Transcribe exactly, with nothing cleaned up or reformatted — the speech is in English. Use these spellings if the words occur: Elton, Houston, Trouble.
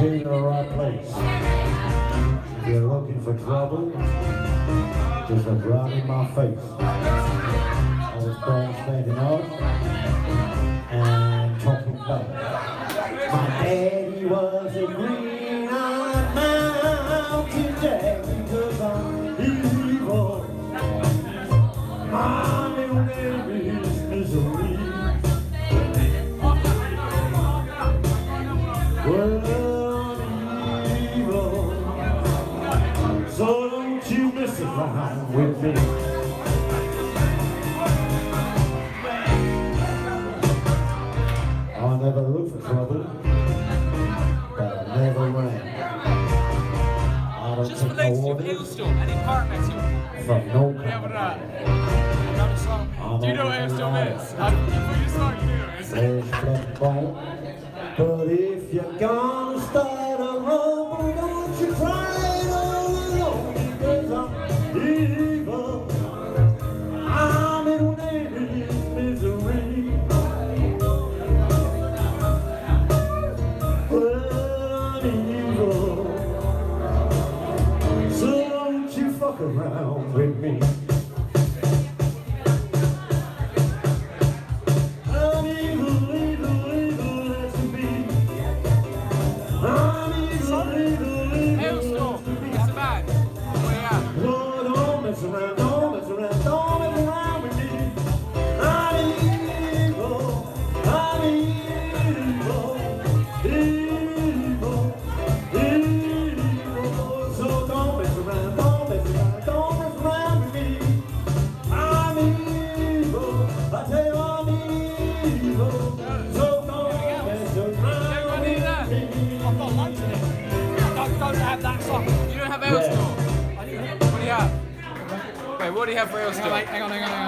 sure you're in the right place. If you're looking for trouble, just look right in my face. I was born standing up and talking back. My daddy was a green-eyed mountain jack because I'm evil. My little baby is misery. So don't you miss a rhyme with me. I never look for trouble, but I never ran. I don't take no orders from no company. Do you know what Houston is? Before you start, you do know it's a but if you're gonna start a rumble, don't you try it all alone, because I'm evil. My little baby is misery. But I'm evil, so don't you fuck around with me. What do you have for Elton? Hang on, hang on, hang on.